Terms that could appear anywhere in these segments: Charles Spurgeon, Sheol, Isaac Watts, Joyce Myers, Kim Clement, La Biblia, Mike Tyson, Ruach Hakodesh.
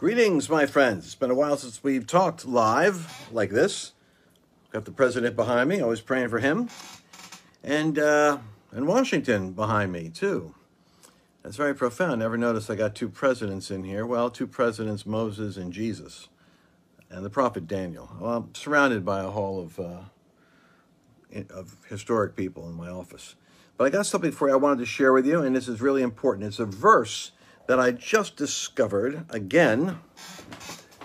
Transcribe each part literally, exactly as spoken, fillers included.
Greetings, my friends. It's been a while since we've talked live like this. Got the president behind me, always praying for him. And, uh, and Washington behind me, too. That's very profound. Never noticed I got two presidents in here. Well, two presidents, Moses and Jesus. And the prophet Daniel. Well, I'm surrounded by a hall of, uh, of historic people in my office. But I got something for you I wanted to share with you, and this is really important. It's a verse that I just discovered, again,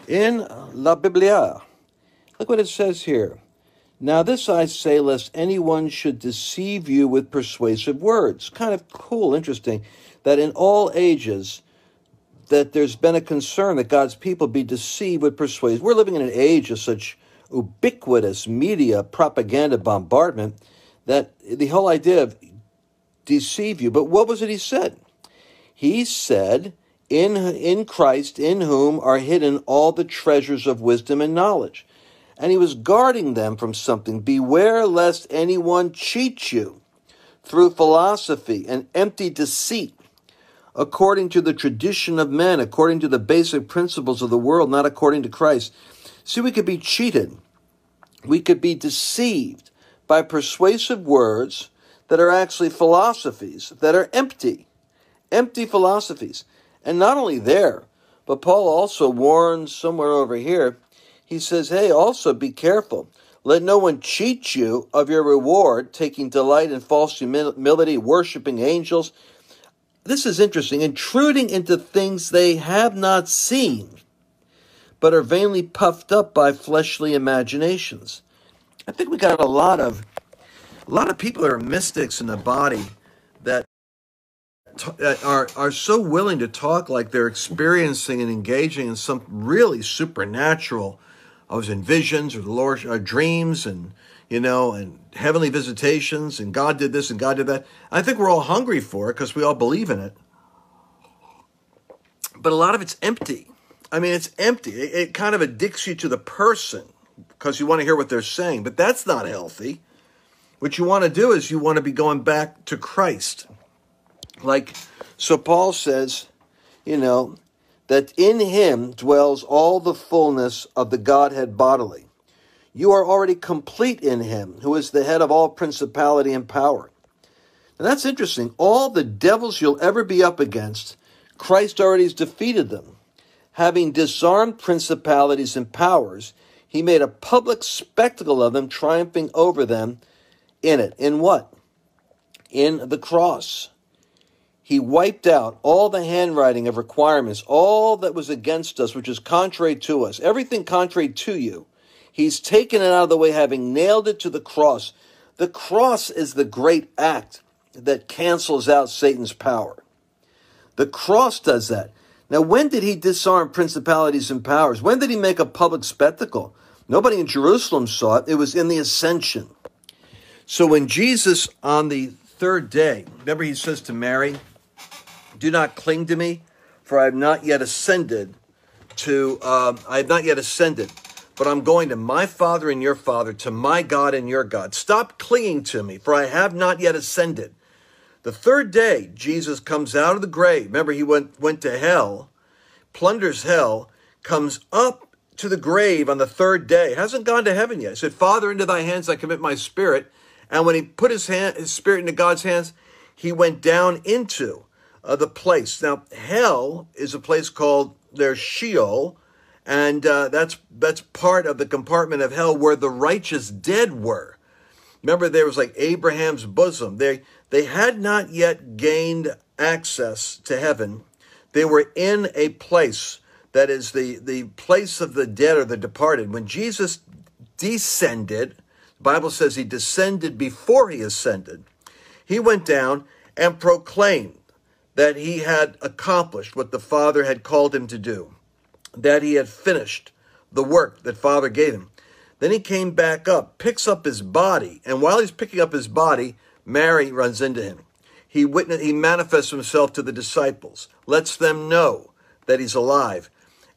in La Biblia. Look what it says here. Now this I say, lest anyone should deceive you with persuasive words. Kind of cool, interesting, that in all ages, that there's been a concern that God's people be deceived with persuasive. We're living in an age of such ubiquitous media propaganda bombardment that the whole idea of deceive you. But what was it he said? He said, in, in Christ, in whom are hidden all the treasures of wisdom and knowledge. And he was guarding them from something. Beware lest anyone cheat you through philosophy and empty deceit, according to the tradition of men, according to the basic principles of the world, not according to Christ. See, we could be cheated. We could be deceived by persuasive words that are actually philosophies that are empty. Empty philosophies. And not only there, but Paul also warns somewhere over here. He says, hey, also be careful. Let no one cheat you of your reward, taking delight in false humility, worshiping angels. This is interesting. Intruding into things they have not seen, but are vainly puffed up by fleshly imaginations. I think we got a lot of, a lot of people that are mystics in the body that Are, are so willing to talk like they're experiencing and engaging in some really supernatural. I was in visions or the Lord, or dreams and, you know, and heavenly visitations and God did this and God did that. I think we're all hungry for it because we all believe in it. But a lot of it's empty. I mean, it's empty. It, it kind of addicts you to the person because you want to hear what they're saying. But that's not healthy. What you want to do is you want to be going back to Christ. Like, so Paul says, you know, that in him dwells all the fullness of the Godhead bodily. You are already complete in him, who is the head of all principality and power. And that's interesting. All the devils you'll ever be up against, Christ already has defeated them. Having disarmed principalities and powers, he made a public spectacle of them, triumphing over them in it. In what? In the cross. He wiped out all the handwriting of requirements, all that was against us, which is contrary to us, everything contrary to you. He's taken it out of the way, having nailed it to the cross. The cross is the great act that cancels out Satan's power. The cross does that. Now, when did he disarm principalities and powers? When did he make a public spectacle? Nobody in Jerusalem saw it. It was in the ascension. So when Jesus on the third day, remember he says to Mary, do not cling to me, for I have not yet ascended to, uh, I have not yet ascended, but I'm going to my Father and your Father, to my God and your God. Stop clinging to me, for I have not yet ascended. The third day, Jesus comes out of the grave. Remember, he went, went to hell, plunders hell, comes up to the grave on the third day. Hasn't gone to heaven yet. He said, Father, into thy hands I commit my spirit. And when he put his, hand, his spirit into God's hands, he went down into Uh, the place. Now, hell is a place called there's Sheol, and uh, that's that's part of the compartment of hell where the righteous dead were. Remember, there was like Abraham's bosom. They they had not yet gained access to heaven. They were in a place that is the the place of the dead or the departed. When Jesus descended, the Bible says he descended before he ascended. He went down and proclaimed that he had accomplished what the Father had called him to do, that he had finished the work that Father gave him. Then he came back up, picks up his body, and while he's picking up his body, Mary runs into him. He witness, he manifests himself to the disciples, lets them know that he's alive,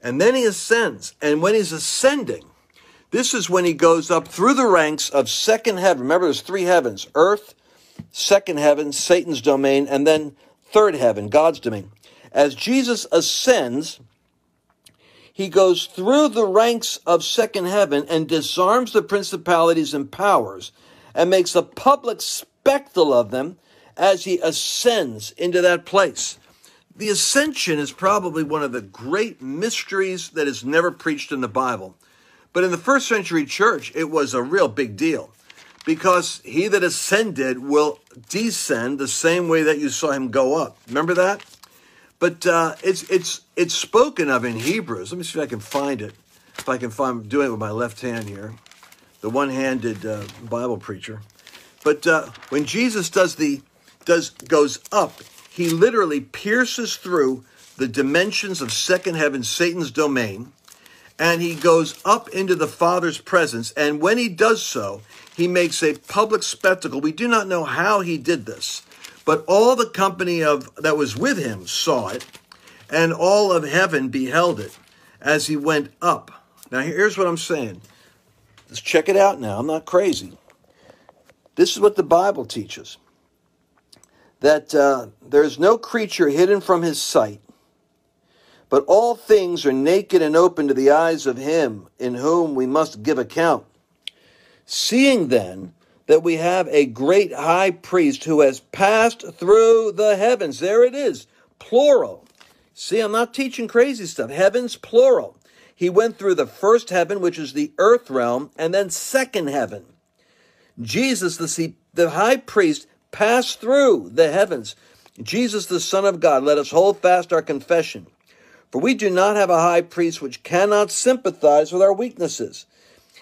and then he ascends. And when he's ascending, this is when he goes up through the ranks of second heaven. Remember, there's three heavens: earth, second heaven, Satan's domain, and then third heaven, God's domain. As Jesus ascends, he goes through the ranks of second heaven and disarms the principalities and powers and makes a public spectacle of them as he ascends into that place. The ascension is probably one of the great mysteries that is never preached in the Bible. But in the first century church, it was a real big deal, because he that ascended will descend the same way that you saw him go up. Remember that? But uh, it's it's it's spoken of in Hebrews. Let me see if I can find it. If I can find, I'm doing it with my left hand here, the one-handed uh, Bible preacher. But uh, when Jesus does the does goes up, he literally pierces through the dimensions of second heaven, Satan's domain, and he goes up into the Father's presence. And when he does so, he makes a public spectacle. We do not know how he did this, but all the company of that was with him saw it, and all of heaven beheld it as he went up. Now, here's what I'm saying. Let's check it out now. I'm not crazy. This is what the Bible teaches, that uh, there is no creature hidden from his sight, but all things are naked and open to the eyes of him in whom we must give account. Seeing then that we have a great high priest who has passed through the heavens. There it is, plural. See, I'm not teaching crazy stuff. Heavens, plural. He went through the first heaven, which is the earth realm, and then second heaven. Jesus, the, the high priest, pass through the heavens. Jesus, the Son of God, let us hold fast our confession. For we do not have a high priest which cannot sympathize with our weaknesses.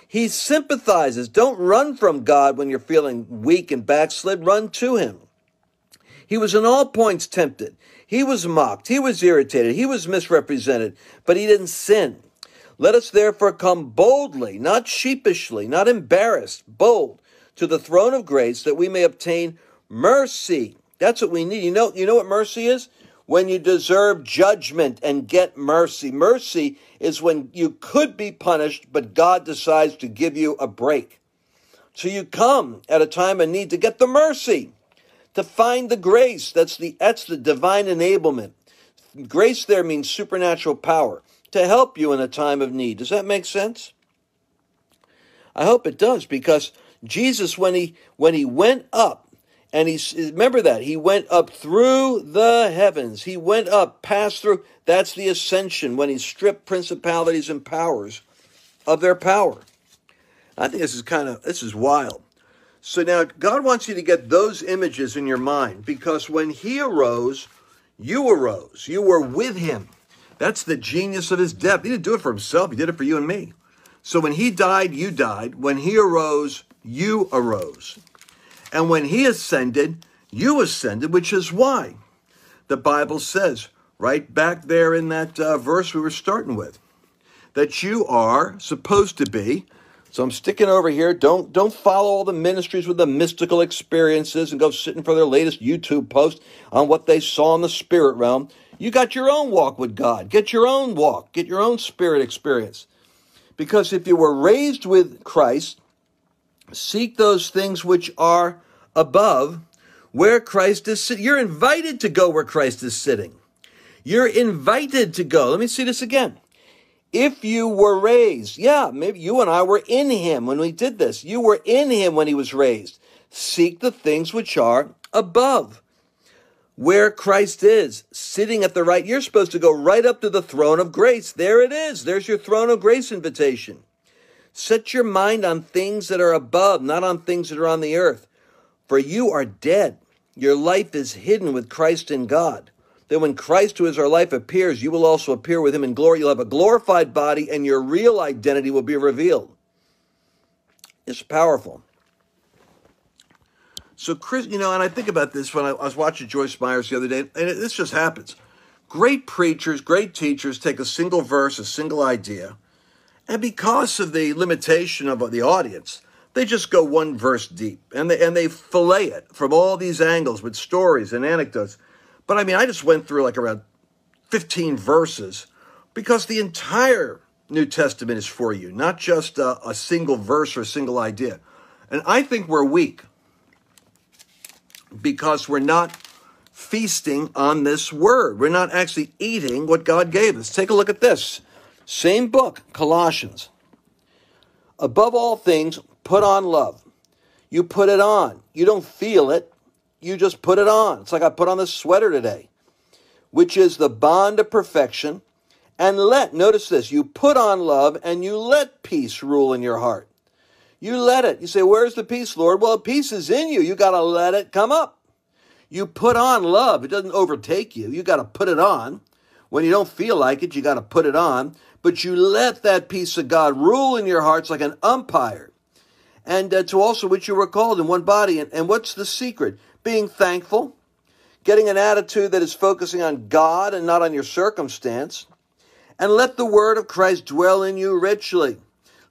He sympathizes. Don't run from God when you're feeling weak and backslid. Run to him. He was in all points tempted. He was mocked. He was irritated. He was misrepresented, but he didn't sin. Let us therefore come boldly, not sheepishly, not embarrassed, bold, to the throne of grace, that we may obtain mercy. That's what we need. You know, you know what mercy is? When you deserve judgment and get mercy. Mercy is when you could be punished, but God decides to give you a break. So you come at a time of need to get the mercy, to find the grace. That's the, that's the divine enablement. Grace there means supernatural power to help you in a time of need. Does that make sense? I hope it does, because Jesus, when he, when he went up, and he, remember that, he went up through the heavens. He went up, passed through. That's the ascension, when he stripped principalities and powers of their power. I think this is kind of, this is wild. So now God wants you to get those images in your mind, because when he arose, you arose. You were with him. That's the genius of his death. He didn't do it for himself. He did it for you and me. So when he died, you died. When he arose, you arose. And when he ascended, you ascended, which is why the Bible says, right back there in that uh, verse we were starting with, that you are supposed to be, so I'm sticking over here, don't, don't follow all the ministries with the mystical experiences and go sitting for their latest YouTube post on what they saw in the spirit realm. You got your own walk with God. Get your own walk. Get your own spirit experience. Because if you were raised with Christ, seek those things which are above, where Christ is sitting. You're invited to go where Christ is sitting. You're invited to go. Let me see this again. If you were raised, yeah, maybe you and I were in him when we did this. You were in him when he was raised. Seek the things which are above, where Christ is, sitting at the right. You're supposed to go right up to the throne of grace. There it is. There's your throne of grace invitation. Set your mind on things that are above, not on things that are on the earth. For you are dead. Your life is hidden with Christ in God. Then when Christ, who is our life, appears, you will also appear with him in glory. You'll have a glorified body, and your real identity will be revealed. It's powerful. So, Chris, you know, and I think about this when I, I was watching Joyce Myers the other day, and it, this just happens. Great preachers, great teachers take a single verse, a single idea, and because of the limitation of the audience, they just go one verse deep, and they, and they fillet it from all these angles with stories and anecdotes. But I mean, I just went through like around fifteen verses, because the entire New Testament is for you, not just a, a single verse or a single idea. And I think we're weak because we're not feasting on this word. We're not actually eating what God gave us. Take a look at this. Same book, Colossians. Above all things, put on love. You put it on. You don't feel it. You just put it on. It's like I put on this sweater today, which is the bond of perfection. And let, notice this, you put on love and you let peace rule in your heart. You let it. You say, where's the peace, Lord? Well, peace is in you. You got to let it come up. You put on love. It doesn't overtake you. You got to put it on. When you don't feel like it, you got to put it on. But you let that peace of God rule in your hearts like an umpire. And uh, to also which you were called in one body. And, and what's the secret? Being thankful, getting an attitude that is focusing on God and not on your circumstance. And let the word of Christ dwell in you richly.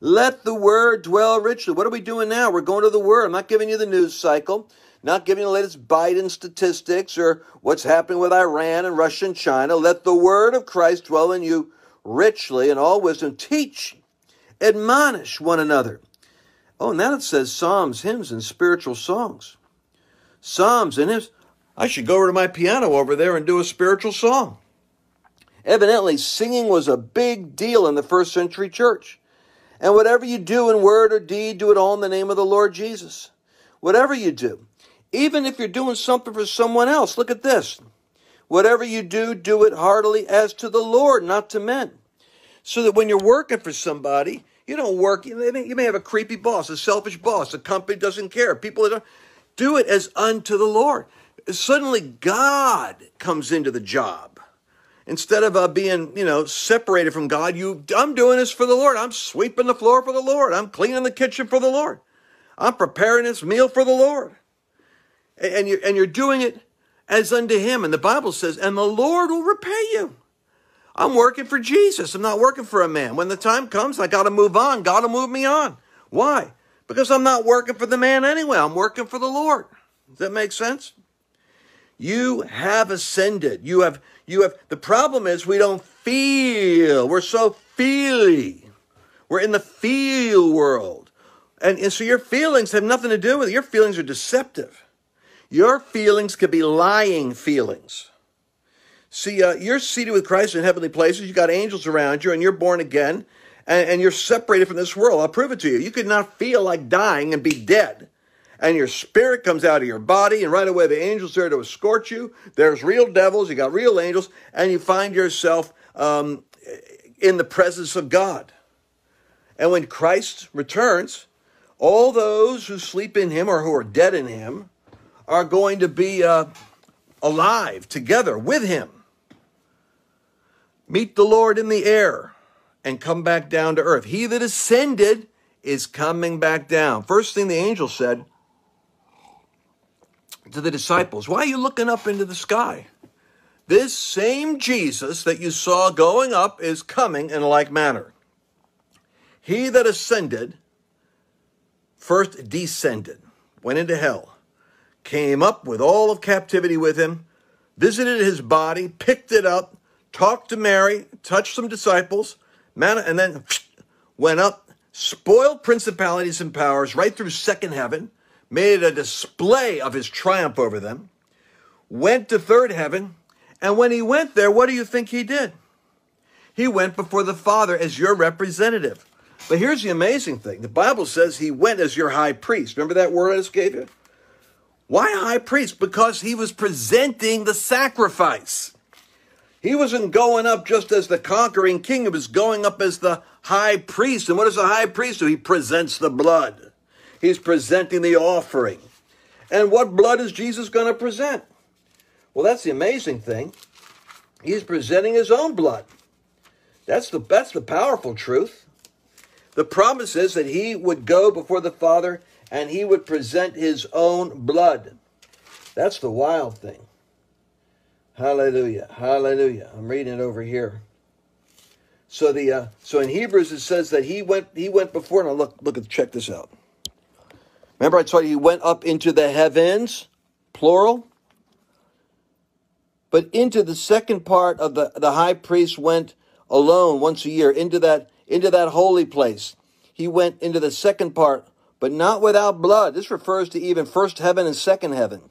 Let the word dwell richly. What are we doing now? We're going to the word. I'm not giving you the news cycle, not giving you the latest Biden statistics or what's happening with Iran and Russia and China. Let the word of Christ dwell in you richly in all wisdom. Teach, admonish one another. Oh, and now it says psalms, hymns, and spiritual songs. Psalms and hymns. I should go over to my piano over there and do a spiritual song. Evidently, singing was a big deal in the first century church. And whatever you do in word or deed, do it all in the name of the Lord Jesus. Whatever you do, even if you're doing something for someone else, look at this. Whatever you do, do it heartily as to the Lord, not to men. So that when you're working for somebody, you don't work. You may, you may have a creepy boss, a selfish boss, a company doesn't care. People that don't do it as unto the Lord. Suddenly God comes into the job. Instead of uh, being, you know, separated from God, you, I'm doing this for the Lord. I'm sweeping the floor for the Lord. I'm cleaning the kitchen for the Lord. I'm preparing this meal for the Lord. And, and, you're, and you're doing it as unto him. And the Bible says, and the Lord will repay you. I'm working for Jesus. I'm not working for a man. When the time comes, I got to move on. God will move me on. Why? Because I'm not working for the man anyway. I'm working for the Lord. Does that make sense? You have ascended. You have, you have, the problem is we don't feel. We're so feely. We're in the feel world. And, and so your feelings have nothing to do with it. Your feelings are deceptive. Your feelings could be lying feelings. See, uh, you're seated with Christ in heavenly places. You got angels around you and you're born again and, and you're separated from this world. I'll prove it to you. You could not feel like dying and be dead. And your spirit comes out of your body, and right away the angel's there to escort you. There's real devils, you got real angels, and you find yourself um, in the presence of God. And when Christ returns, all those who sleep in him or who are dead in him are going to be uh, alive together with him. Meet the Lord in the air and come back down to earth. He that ascended is coming back down. First thing the angel said to the disciples, why are you looking up into the sky? This same Jesus that you saw going up is coming in like manner. He that ascended first descended, went into hell, came up with all of captivity with him, visited his body, picked it up, talked to Mary, touched some disciples, and then went up, spoiled principalities and powers right through second heaven, made a display of his triumph over them, went to third heaven, and when he went there, what do you think he did? He went before the Father as your representative. But here's the amazing thing. The Bible says he went as your high priest. Remember that word I just gave you? Why high priest? Because he was presenting the sacrifice. He wasn't going up just as the conquering king. He was going up as the high priest. And what does the high priest do? He presents the blood. He's presenting the offering. And what blood is Jesus going to present? Well, that's the amazing thing. He's presenting his own blood. That's the, that's the powerful truth. The promise is that he would go before the Father and he would present his own blood. That's the wild thing. Hallelujah, hallelujah. I'm reading it over here. So the uh, so in Hebrews it says that he went he went before. Now look look at check this out. Remember I told you he went up into the heavens, plural. But into the second part of the, the high priest went alone once a year into that into that holy place. He went into the second part, but not without blood. This refers to even first heaven and second heaven.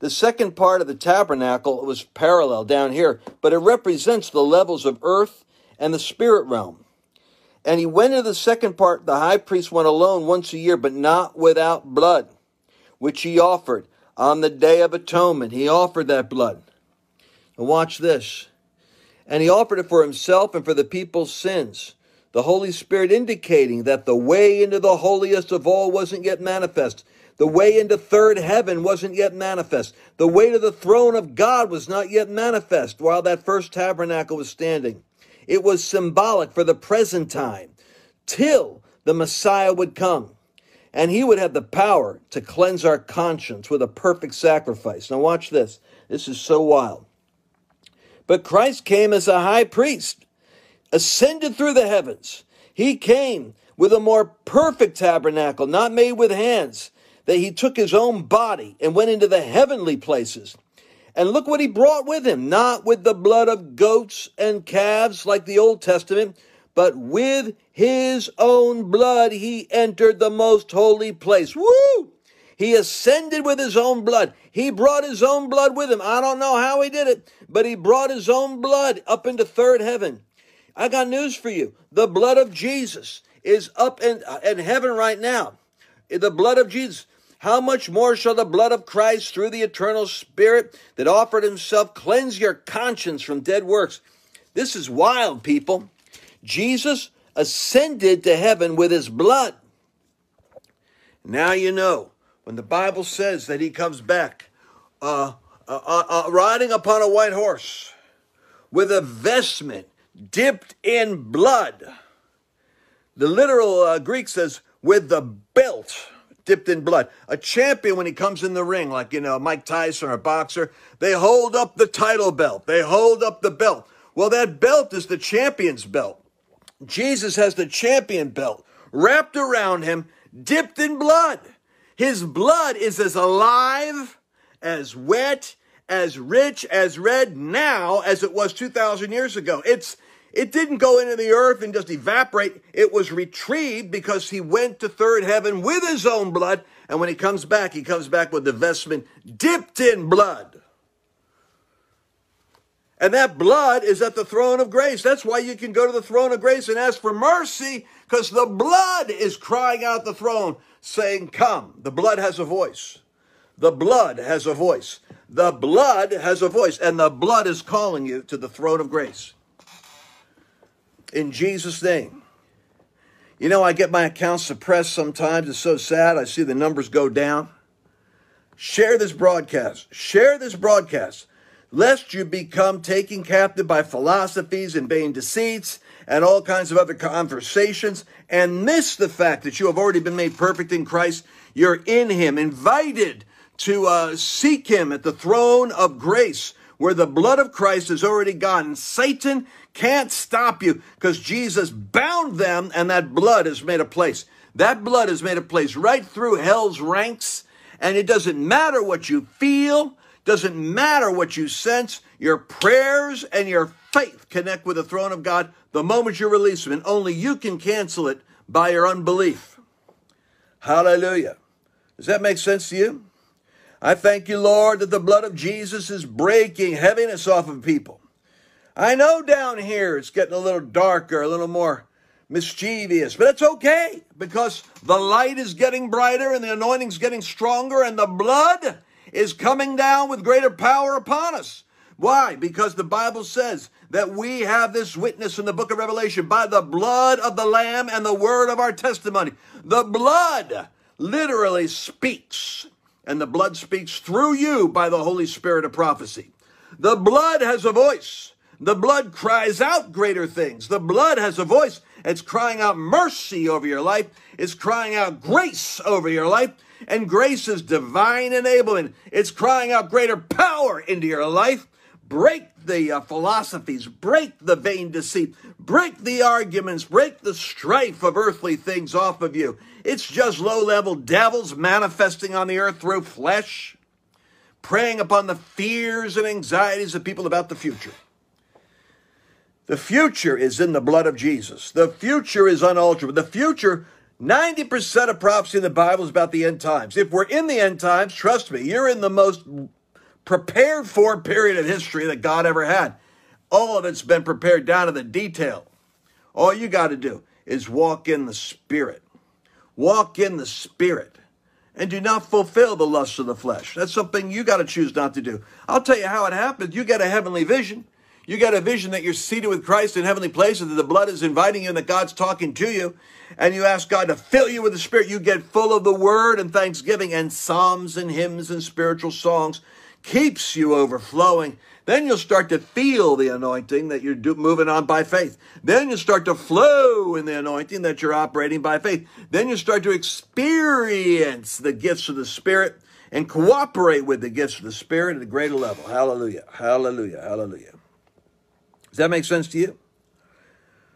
The second part of the tabernacle was parallel down here, but it represents the levels of earth and the spirit realm. And he went into the second part. The high priest went alone once a year, but not without blood, which he offered on the day of atonement. He offered that blood. Now watch this. And he offered it for himself and for the people's sins, the Holy Spirit indicating that the way into the holiest of all wasn't yet manifest. The way into third heaven wasn't yet manifest. The way to the throne of God was not yet manifest while that first tabernacle was standing. It was symbolic for the present time till the Messiah would come. And he would have the power to cleanse our conscience with a perfect sacrifice. Now watch this. This is so wild. But Christ came as a high priest, ascended through the heavens. He came with a more perfect tabernacle, not made with hands, that he took his own body and went into the heavenly places. And look what he brought with him, not with the blood of goats and calves like the Old Testament, but with his own blood he entered the most holy place. Woo! He ascended with his own blood. He brought his own blood with him. I don't know how he did it, but he brought his own blood up into third heaven. I got news for you. The blood of Jesus is up in, in heaven right now. The blood of Jesus. How much more shall the blood of Christ through the eternal Spirit that offered himself cleanse your conscience from dead works? This is wild, people. Jesus ascended to heaven with his blood. Now you know. When the Bible says that he comes back uh, uh, uh, uh, riding upon a white horse with a vestment dipped in blood, the literal uh, Greek says with the belt dipped in blood. A champion, when he comes in the ring, like, you know, Mike Tyson or a boxer, they hold up the title belt. They hold up the belt. Well, that belt is the champion's belt. Jesus has the champion belt wrapped around him, dipped in blood. His blood is as alive, as wet, as rich, as red now as it was two thousand years ago. It's, it didn't go into the earth and just evaporate. It was retrieved because he went to third heaven with his own blood. And when he comes back, he comes back with the vestment dipped in blood. And that blood is at the throne of grace. That's why you can go to the throne of grace and ask for mercy, because the blood is crying out the throne, saying, come. The blood has a voice. The blood has a voice. The blood has a voice. And the blood is calling you to the throne of grace. In Jesus' name. You know, I get my accounts suppressed sometimes. It's so sad. I see the numbers go down. Share this broadcast. Share this broadcast. Lest you become taken captive by philosophies and vain deceits and all kinds of other conversations and miss the fact that you have already been made perfect in Christ. You're in him, invited to uh, seek him at the throne of grace where the blood of Christ is already gone. And Satan can't stop you because Jesus bound them and that blood has made a place. That blood has made a place right through hell's ranks, and it doesn't matter what you feel. Doesn't matter what you sense, your prayers and your faith connect with the throne of God the moment you release him, and only you can cancel it by your unbelief. Hallelujah. Does that make sense to you? I thank you, Lord, that the blood of Jesus is breaking heaviness off of people. I know down here it's getting a little darker, a little more mischievous, but it's okay because the light is getting brighter and the anointing's getting stronger and the blood is coming down with greater power upon us. Why? Because the Bible says that we have this witness in the book of Revelation by the blood of the Lamb and the word of our testimony. The blood literally speaks, and the blood speaks through you by the Holy Spirit of prophecy. The blood has a voice. The blood cries out greater things. The blood has a voice. It's crying out mercy over your life. It's crying out grace over your life. And grace is divine enablement. It's crying out greater power into your life. Break the uh, philosophies. Break the vain deceit. Break the arguments. Break the strife of earthly things off of you. It's just low-level devils manifesting on the earth through flesh, preying upon the fears and anxieties of people about the future. The future is in the blood of Jesus. The future is unalterable. The future, ninety percent of prophecy in the Bible is about the end times. If we're in the end times, trust me, you're in the most prepared for period of history that God ever had. All of it's been prepared down to the detail. All you got to do is walk in the Spirit. Walk in the Spirit and do not fulfill the lusts of the flesh. That's something you got to choose not to do. I'll tell you how it happens. You get a heavenly vision. You got a vision that you're seated with Christ in heavenly places, that the blood is inviting you and that God's talking to you. And you ask God to fill you with the Spirit. You get full of the word and thanksgiving and psalms and hymns and spiritual songs. Keeps you overflowing. Then you'll start to feel the anointing that you're do, moving on by faith. Then you'll start to flow in the anointing that you're operating by faith. Then you start to experience the gifts of the Spirit and cooperate with the gifts of the Spirit at a greater level. Hallelujah, hallelujah, hallelujah. Does that make sense to you?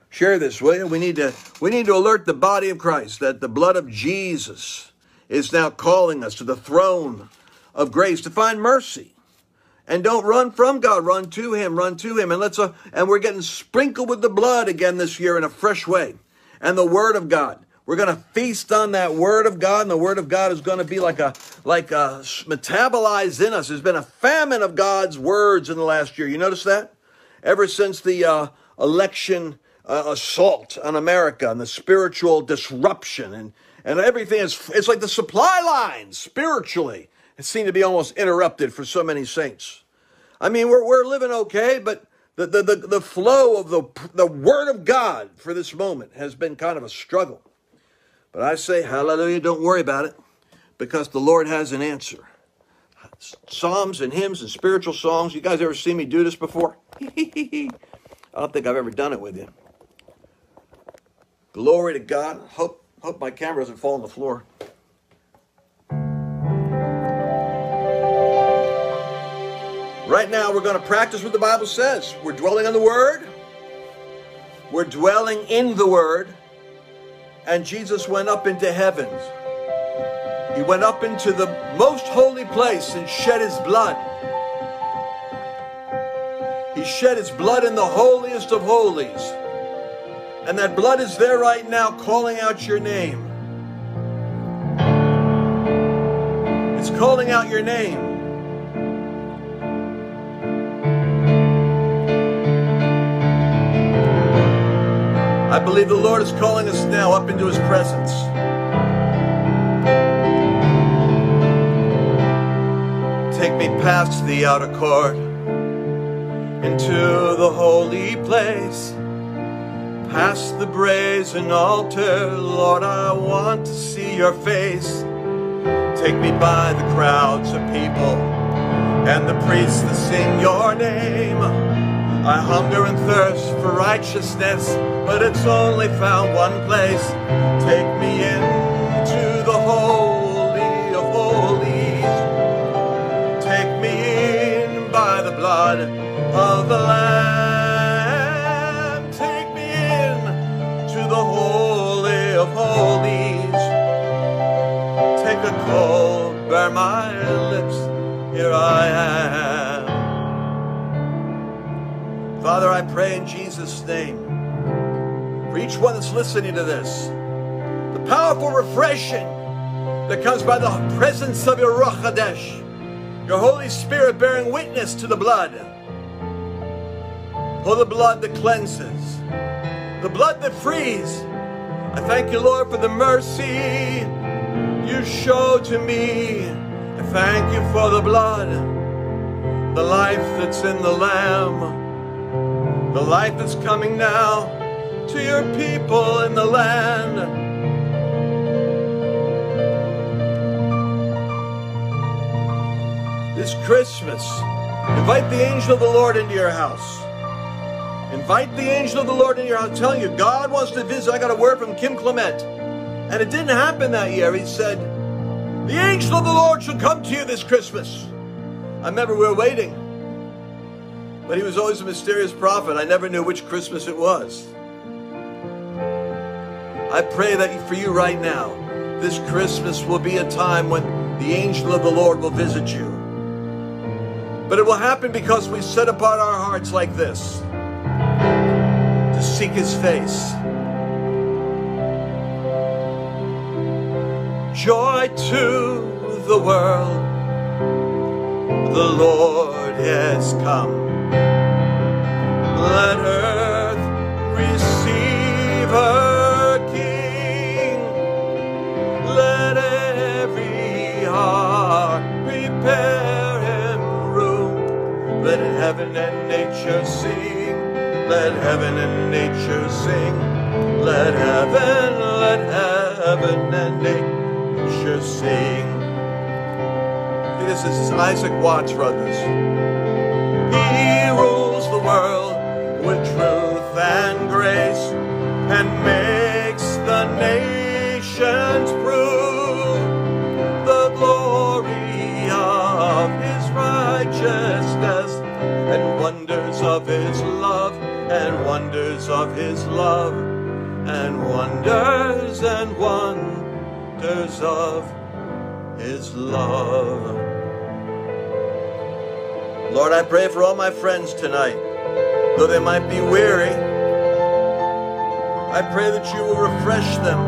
Share this, will you? We need to, we need to alert the body of Christ that the blood of Jesus is now calling us to the throne of grace to find mercy. And don't run from God. Run to him. Run to him. And, let's, uh, and we're getting sprinkled with the blood again this year in a fresh way. And the word of God. We're going to feast on that word of God. And the word of God is going to be like a, like a metabolized in us. There's been a famine of God's words in the last year. You notice that? Ever since the uh, election uh, assault on America and the spiritual disruption and, and everything, is, it's like the supply line spiritually. It seemed to be almost interrupted for so many saints. I mean, we're, we're living okay, but the, the, the, the flow of the, the word of God for this moment has been kind of a struggle. But I say, hallelujah, don't worry about it, because the Lord has an answer. Psalms and hymns and spiritual songs. You guys ever seen me do this before? I don't think I've ever done it with you. Glory to God. Hope, hope my camera doesn't fall on the floor. Right now, we're going to practice what the Bible says. We're dwelling on the Word. We're dwelling in the Word. And Jesus went up into heavens. He went up into the most holy place and shed his blood. He shed his blood in the holiest of holies. And that blood is there right now calling out your name. It's calling out your name. I believe the Lord is calling us now up into his presence. Take me past the outer court, into the holy place, past the brazen altar. Lord, I want to see your face. Take me by the crowds of people, and the priests that sing your name. I hunger and thirst for righteousness, but it's only found one place. Take me into the holy of holies. Take me in by the blood of the Lamb. Take me in to the Holy of Holies. Take a cold, burn my lips, here I am. Father, I pray in Jesus' name, for each one that's listening to this, the powerful refreshing that comes by the presence of your Ruach Hakodesh, your Holy Spirit bearing witness to the blood. Oh, the blood that cleanses, the blood that frees. I thank you, Lord, for the mercy you showed to me. I thank you for the blood, the life that's in the Lamb, the life that's coming now to your people in the land. This Christmas, invite the angel of the Lord into your house. Invite the angel of the Lord into your house. I'm telling you, God wants to visit. I got a word from Kim Clement, and it didn't happen that year. He said, the angel of the Lord shall come to you this Christmas. I remember we were waiting, but he was always a mysterious prophet. I never knew which Christmas it was. I pray that for you right now, this Christmas will be a time when the angel of the Lord will visit you. But it will happen because we set apart our hearts like this, to seek his face. Joy to the world, the Lord has come. Let earth receive her King. Let every heart prepare him room. Let heaven and nature sing. Let heaven and nature sing. Let heaven, let heaven and nature sing. This is Isaac Watts wrote this. He rules the world with truth and grace, and makes the nations prove the glory of his righteousness, and wonders of his love, and wonders of his love, and wonders and wonders of his love. Lord, I pray for all my friends tonight, though they might be weary. I pray that you will refresh them,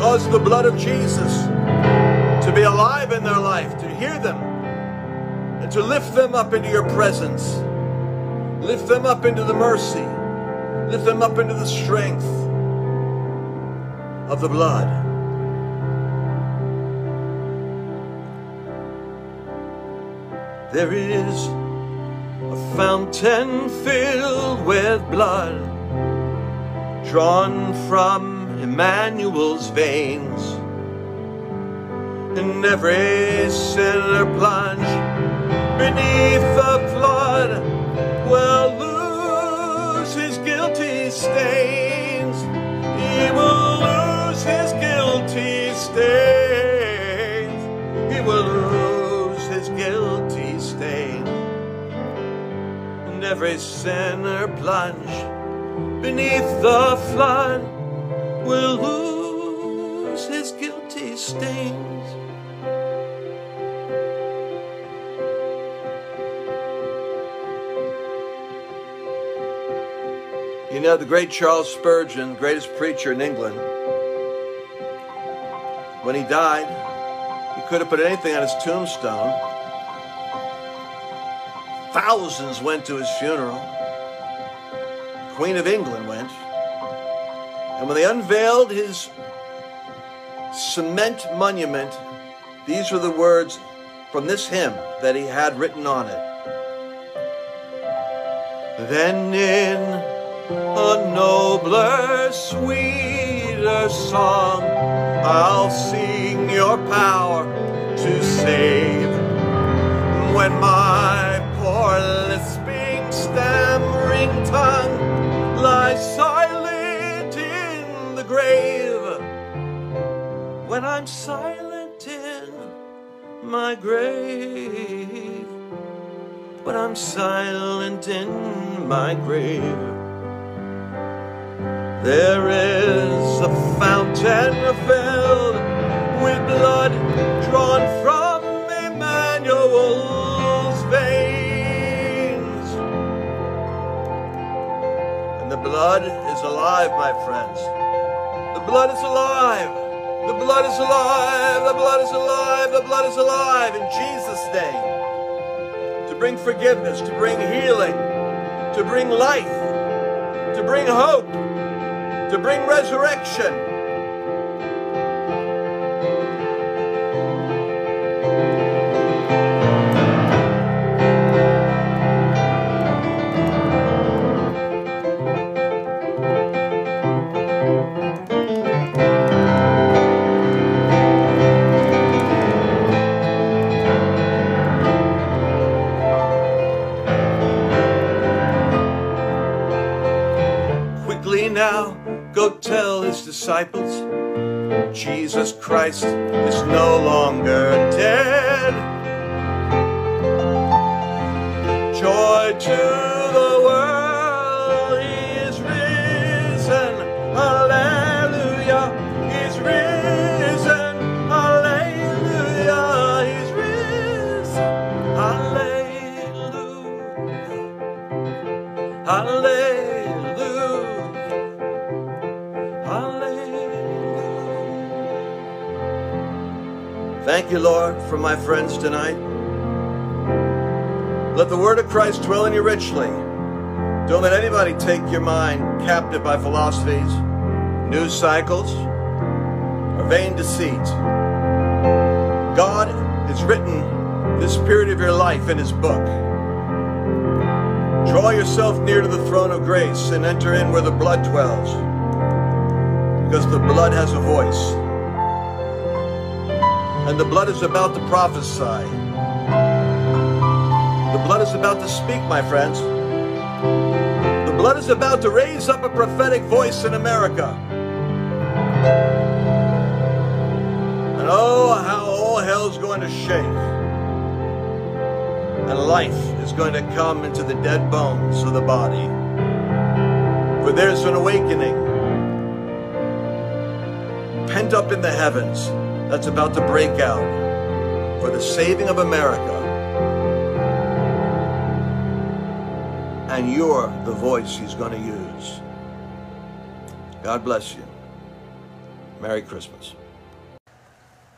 cause the blood of Jesus to be alive in their life, to hear them, and to lift them up into your presence. Lift them up into the mercy. Lift them up into the strength of the blood. There is a fountain filled with blood, drawn from Emmanuel's veins, and every sinner plunged beneath the flood will lose his guilty stains. He will lose his guilty stains. He will lose his guilty stains. And every sinner plunged beneath the flood will lose his guilty stains. You know, the great Charles Spurgeon, greatest preacher in England, when he died, he could have put anything on his tombstone. Thousands went to his funeral. The Queen of England went. And when they unveiled his cement monument, these were the words from this hymn that he had written on it. Then in a nobler, sweeter song, I'll sing your power to save. When my poor lisping, stammering tongue lies silent in the grave, when I'm silent in my grave, when I'm silent in my grave, there is a fountain filled with blood drawn from Emmanuel. The blood is alive, my friends. The blood is alive. The blood is alive. The blood is alive. The blood is alive in Jesus' name. To bring forgiveness, to bring healing, to bring life, to bring hope, to bring resurrection. Disciples, Jesus Christ is no longer dead. Joy to the world, he is risen, hallelujah, he's risen, hallelujah, he's risen, hallelujah, hallelujah. Thank you, Lord, for my friends tonight. Let the word of Christ dwell in you richly. Don't let anybody take your mind captive by philosophies, news cycles, or vain deceits. God has written this period of your life in His book. Draw yourself near to the throne of grace and enter in where the blood dwells, because the blood has a voice. And the blood is about to prophesy. The blood is about to speak, my friends. The blood is about to raise up a prophetic voice in America. And oh, how all hell's going to shake. And life is going to come into the dead bones of the body. For there's an awakening pent up in the heavens that's about to break out for the saving of America. And you're the voice He's going to use. God bless you. Merry Christmas.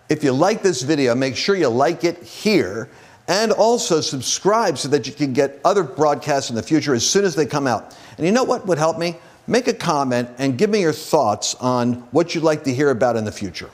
If you like this video, make sure you like it here and also subscribe so that you can get other broadcasts in the future as soon as they come out. And you know what would help me? Make a comment and give me your thoughts on what you'd like to hear about in the future.